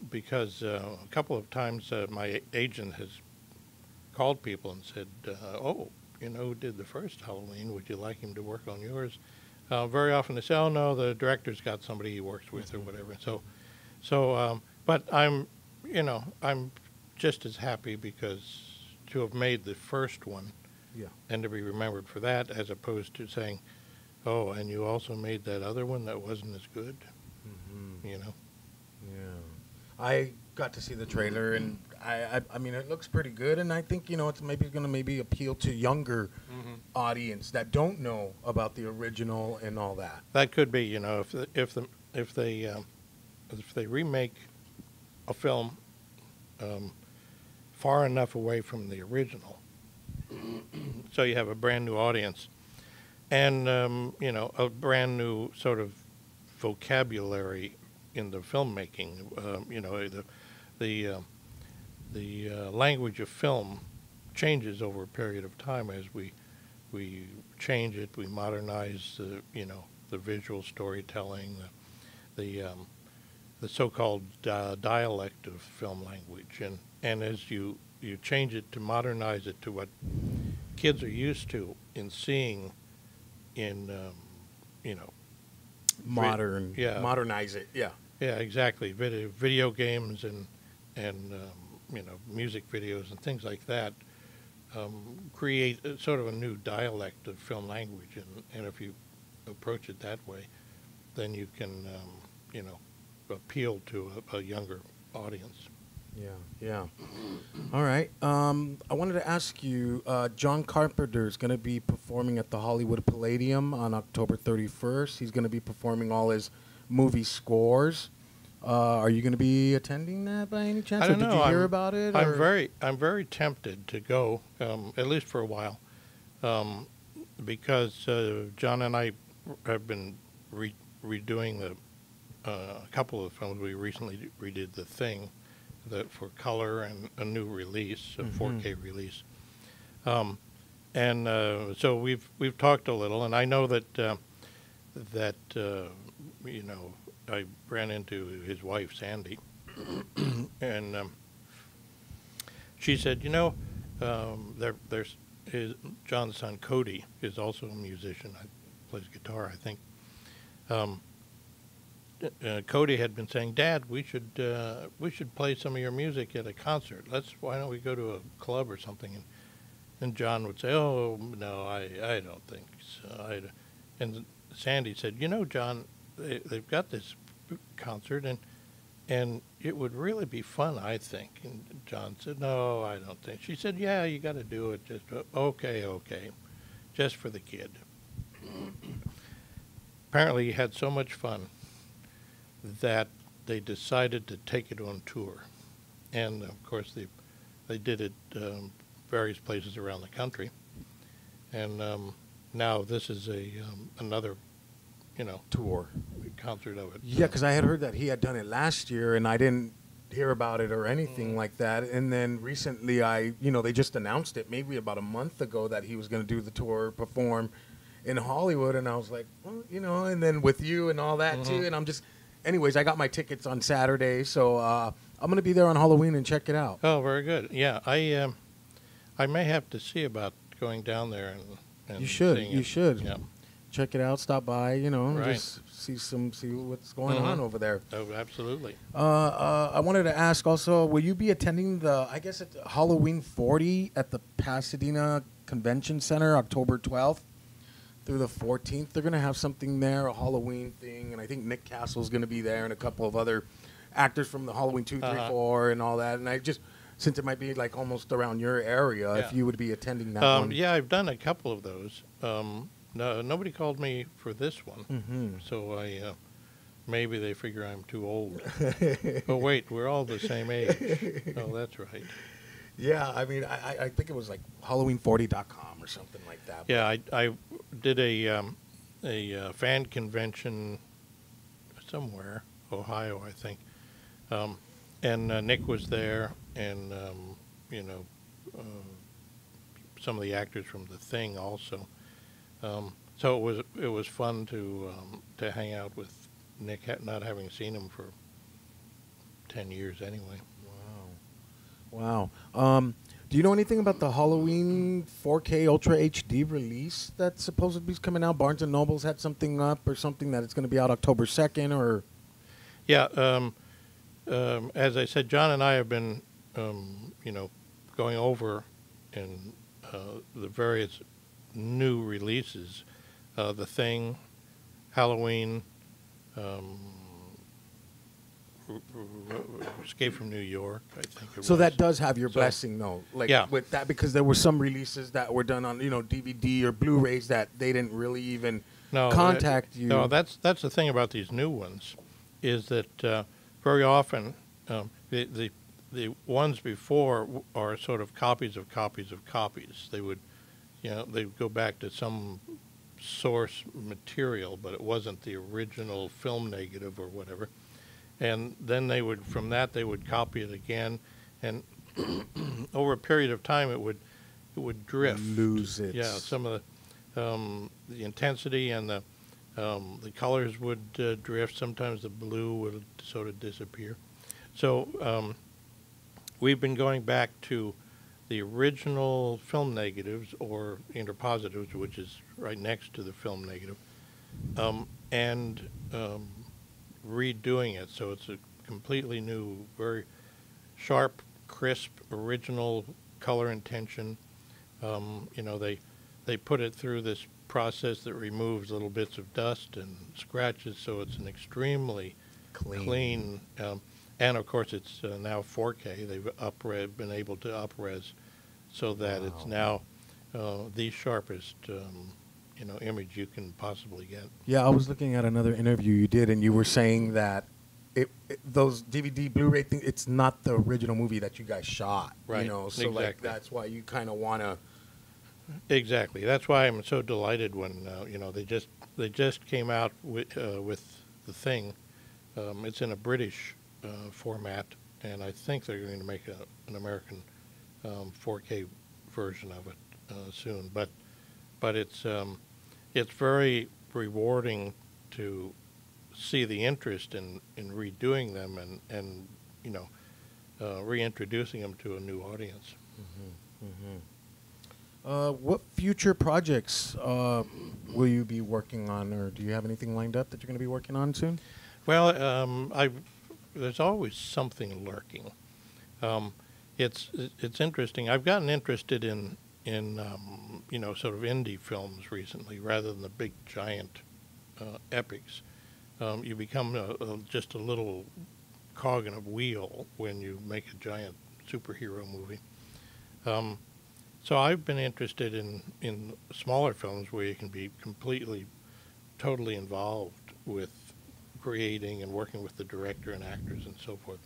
because uh, a couple of times uh, my agent has called people and said, uh, oh, you know, who did the first Halloween? Would you like him to work on yours? Uh, very often they say, "Oh no, the director's got somebody he works with or whatever." So, so, um, but I'm, you know, I'm just as happy because to have made the first one, yeah, and to be remembered for that, as opposed to saying, "Oh, and you also made that other one that wasn't as good," mm-hmm. you know. Yeah, I got to see the trailer, and I, I, I mean, it looks pretty good, and I think you know it's maybe going to maybe appeal to younger. Mm-hmm. Audience that don't know about the original and all that. That could be, you know, if the, if the, if they um, if they remake a film um, far enough away from the original, so you have a brand new audience, and um, you know, a brand new sort of vocabulary in the filmmaking. Um, you know, the the uh, the uh, language of film changes over a period of time as we we change it, we modernize the you know the visual storytelling, the the, um, the so-called uh, dialect of film language, and and as you you change it to modernize it to what kids are used to in seeing in um, you know modern yeah modernize it yeah yeah exactly video video games and and um, you know music videos and things like that. Um, create a, sort of a new dialect of film language, and, and if you approach it that way, then you can, um, you know, appeal to a, a younger audience. Yeah, yeah. All right. Um, I wanted to ask you, uh, John Carpenter is going to be performing at the Hollywood Palladium on October thirty-first. He's going to be performing all his movie scores. Uh, are you going to be attending that by any chance? I don't or did know. you hear I'm, about it? I'm or? very, I'm very tempted to go, um, at least for a while, um, because uh, John and I have been re redoing the uh, a couple of films. We recently redid The Thing, that for color and a new release, a mm-hmm. four K release, um, and uh, so we've we've talked a little, and I know that uh, that uh, you know. I ran into his wife, Sandy, and um, she said, you know, um, there, there's his, John's son, Cody, is also a musician. I, plays guitar, I think. Um, uh, Cody had been saying, Dad, we should uh, we should play some of your music at a concert. Let's. Why don't we go to a club or something? And, and John would say, oh, no, I, I don't think so. I, and Sandy said, you know, John, They, they've got this concert, and and it would really be fun, I think. And John said, no, I don't think. She said, yeah, you got to do it. Just okay, okay, just for the kid. Apparently, he had so much fun that they decided to take it on tour, and of course, they they did it um, various places around the country, and um, now this is a um, another. You know, tour, concert of it. Yeah, because I had heard that he had done it last year, and I didn't hear about it or anything mm. like that. And then recently, I, you know, they just announced it maybe about a month ago that he was going to do the tour, perform in Hollywood, and I was like, well, you know, and then with you and all that mm-hmm. too. And I'm just, anyways, I got my tickets on Saturday, so uh, I'm going to be there on Halloween and check it out. Oh, very good. Yeah, I um, I may have to see about going down there and, and you should seeing you it. should yeah. check it out. Stop by, you know, right. just see some see what's going mm-hmm. on over there. Oh, absolutely. Uh, uh, I wanted to ask also, will you be attending the I guess it's Halloween forty at the Pasadena Convention Center, October twelfth? Through the fourteenth, they're going to have something there, a Halloween thing, and I think Nick Castle is going to be there and a couple of other actors from the Halloween two, uh-huh. three, four, and all that. And I just, since it might be like almost around your area, yeah. if you would be attending that um, one. Yeah, I've done a couple of those. Um, no, nobody called me for this one, mm-hmm. so I uh, maybe they figure I'm too old. Oh, wait, we're all the same age. Oh, that's right. Yeah, I mean, I, I think it was like Halloween forty dot com or something like that. Yeah, I, I did a um, a uh, fan convention somewhere, Ohio, I think, um, and uh, Nick was there, and um, you know, uh, some of the actors from The Thing also. Um, so it was it was fun to um, to hang out with Nick, ha not having seen him for ten years anyway. Wow. Um, do you know anything about the Halloween four K Ultra H D release that's supposed to be coming out? Barnes and Noble's had something up or something that it's going to be out October second or... Yeah. Um, um, as I said, John and I have been, um, you know, going over in uh, the various new releases. Uh, The Thing, Halloween, um... Escape from New York, I think it was. So that does have your so blessing, though. Like yeah. with that, because there were some releases that were done on, you know, D V D or Blu-rays that they didn't really even no, contact that, you. No, that's that's the thing about these new ones, is that uh, very often um, the the the ones before w are sort of copies of copies of copies. They would, you know, they would go back to some source material, but it wasn't the original film negative or whatever. And then they would, from that, they would copy it again, and over a period of time, it would, it would drift. Lose it. Yeah, some of the, um, the intensity and the, um, the colors would uh, drift. Sometimes the blue would sort of disappear. So um, we've been going back to the original film negatives or interpositives, which is right next to the film negative, um, and. Um, redoing it, so it's a completely new, very sharp, crisp, original color intention. Um, you know, they they put it through this process that removes little bits of dust and scratches, so it's an extremely clean. clean um, and of course, it's uh, now four K. They've upres, been able to upres, so that wow. it's now uh, the sharpest. Um, you know, image you can possibly get. Yeah, I was looking at another interview you did, and you were saying that it, it those D V D, Blu-ray things, it's not the original movie that you guys shot. Right, you know, so exactly. like that's why you kind of want to... Exactly. That's why I'm so delighted when, uh, you know, they just they just came out with, uh, with The Thing. Um, it's in a British uh, format, and I think they're going to make a, an American um, four K version of it uh, soon. But but it's... Um, It's very rewarding to see the interest in, in redoing them and, and you know, uh, reintroducing them to a new audience. Mm-hmm, mm-hmm. Uh, what future projects uh, will you be working on, or do you have anything lined up that you're going to be working on soon? Well, um, I've, there's always something lurking. Um, it's it's interesting. I've gotten interested in in um, you know, sort of indie films recently, rather than the big giant uh, epics. Um, you become a, a, just a little cog in a wheel when you make a giant superhero movie. Um, so I've been interested in, in smaller films where you can be completely, totally involved with creating and working with the director and actors and so forth.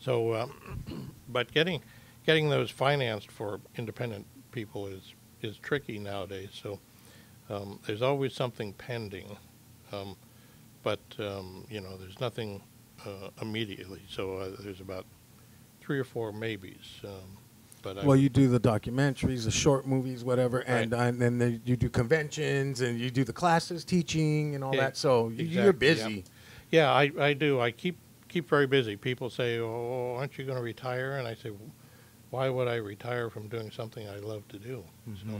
So, um, but getting, getting those financed for independent people is is tricky nowadays, so um, there's always something pending, um, but um, you know, there's nothing uh, immediately, so uh, there's about three or four maybes. Um, but well, I you do the documentaries, the short movies, whatever, and right. uh, and then the, you do conventions, and you do the classes, teaching, and all yeah, that, so exactly, you're busy. Yeah, yeah I, I do. I keep keep very busy. People say, oh, aren't you going to retire? And I say, why would I retire from doing something I love to do? Mm-hmm. So.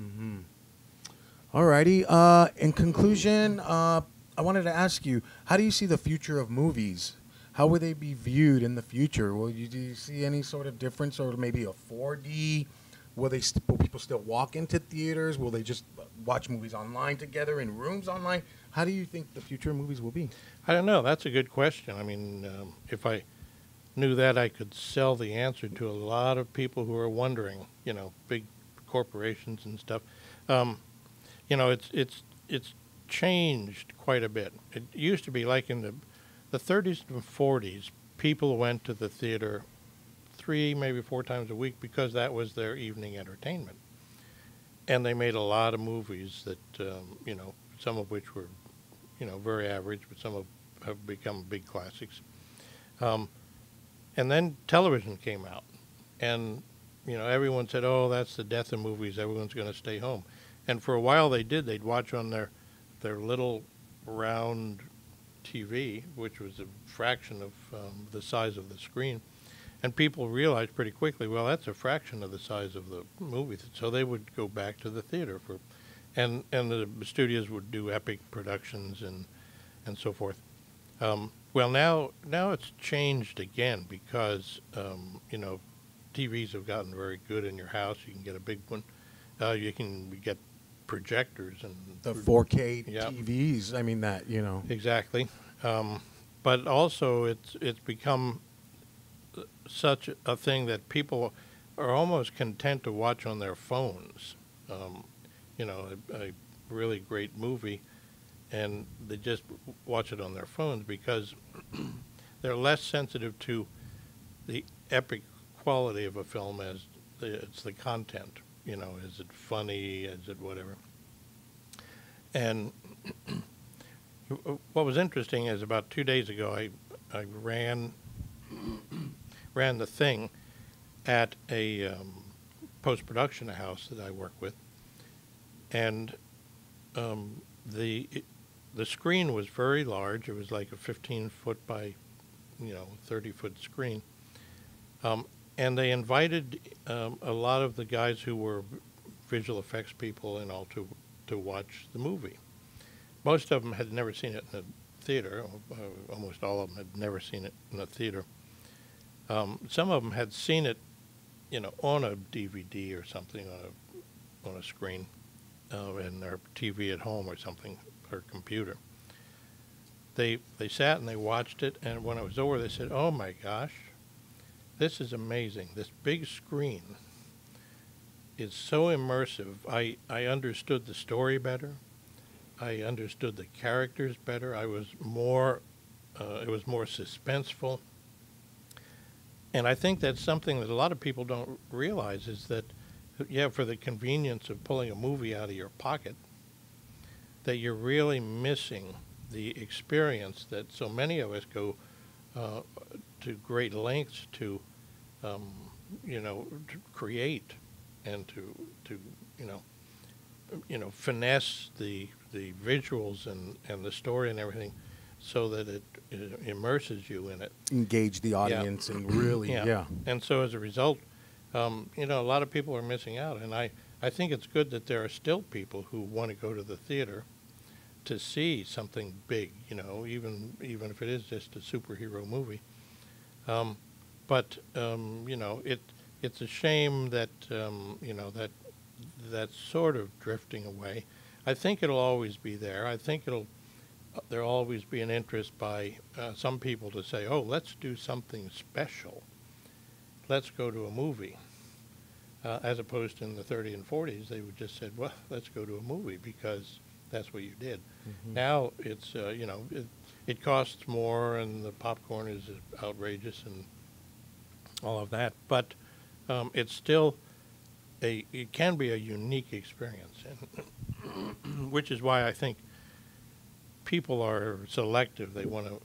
Mm-hmm. All righty. Uh, in conclusion, uh, I wanted to ask you, how do you see the future of movies? How will they be viewed in the future? Will you, do you see any sort of difference, or maybe a four D? Will they st will people still walk into theaters? Will they just watch movies online together in rooms online? How do you think the future of movies will be? I don't know. That's a good question. I mean, um, if I knew that, I could sell the answer to a lot of people who are wondering. You know, big corporations and stuff. Um, you know, it's it's it's changed quite a bit. It used to be like in the the thirties and forties, people went to the theater three, maybe four times a week because that was their evening entertainment. And they made a lot of movies that, um, you know, some of which were, you know, very average, but some have, have become big classics. Um, and then television came out. And, you know, everyone said, oh, that's the death of movies. Everyone's going to stay home. And for a while they did. They'd watch on their, their little round T V, which was a fraction of um, the size of the screen. And people realized pretty quickly, well, that's a fraction of the size of the movie. So they would go back to the theater for, and and the studios would do epic productions and and so forth. Um, well, now now it's changed again because um, you know, T Vs have gotten very good in your house. You can get a big one. Uh, you can get projectors and the four K yeah. T Vs. I mean that, you know, exactly. Um, but also it's it's become such a thing that people are almost content to watch on their phones, um, you know, a, a really great movie, and they just watch it on their phones because they're less sensitive to the epic quality of a film as the, it's the content, you know, is it funny, is it whatever. And what was interesting is about two days ago I, I ran ran The Thing at a um, post-production house that I work with, and um, the it, the screen was very large. It was like a fifteen foot by, you know, thirty foot screen, um, and they invited um, a lot of the guys who were visual effects people and all to to watch the movie. Most of them had never seen it in a theater. Almost all of them had never seen it in a theater. Um, some of them had seen it, you know, on a D V D or something, on a, on a screen, uh, in their T V at home or something, or computer. They, they sat and they watched it, and when it was over, they said, oh my gosh, this is amazing. This big screen is so immersive. I, I understood the story better. I understood the characters better. I was more, uh, it was more suspenseful. And I think that's something that a lot of people don't realize is that, yeah, for the convenience of pulling a movie out of your pocket, that you're really missing the experience that so many of us go uh, to great lengths to, um, you know, to create and to, to you know, you know, finesse the the visuals and, and the story and everything, so that it, it immerses you in it. Engage the audience, yeah. And really, yeah. yeah. And so as a result, um, you know, a lot of people are missing out. And I, I think it's good that there are still people who want to go to the theater to see something big, you know, even even if it is just a superhero movie. Um, but, um, you know, it it's a shame that, um, you know, that that's sort of drifting away. I think it'll always be there. I think it'll... there'll always be an interest by uh, some people to say, oh, let's do something special. Let's go to a movie. Uh, as opposed to in the thirties and forties, they would just said, well, let's go to a movie because that's what you did. Mm-hmm. Now it's, uh, you know, it, it costs more and the popcorn is outrageous and all of that. But um, it's still, a it can be a unique experience, and which is why I think people are selective. They want to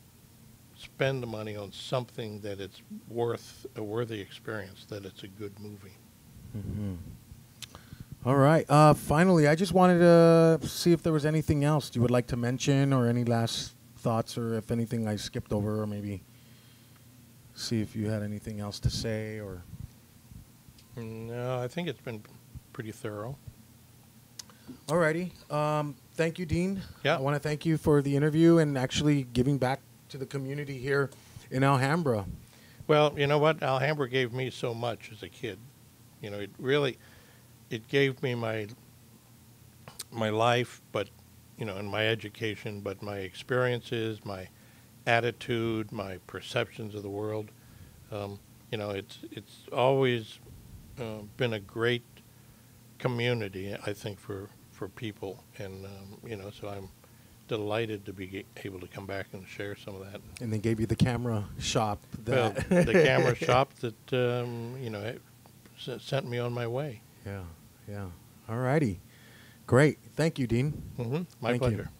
spend the money on something that it's worth a worthy experience, that it's a good movie. Mm-hmm. All right. Uh, finally, I just wanted to see if there was anything else you would like to mention or any last thoughts or if anything I skipped over or maybe see if you had anything else to say or... No, I think it's been pretty thorough. All righty. Um, thank you, Dean. Yeah. I want to thank you for the interview and actually giving back to the community here in Alhambra. Well, you know what? Alhambra gave me so much as a kid. You know, it really, it gave me my, my life, but, you know, and my education, but my experiences, my attitude, my perceptions of the world. Um, you know, it's, it's always uh, been a great community, I think, for, for people. And, um, you know, so I'm delighted to be able to come back and share some of that. And they gave you the camera shop. That well, the camera shop that, um, you know, it sent me on my way. Yeah, yeah. All righty. Great. Thank you, Dean. Mm-hmm. My Thank pleasure. You.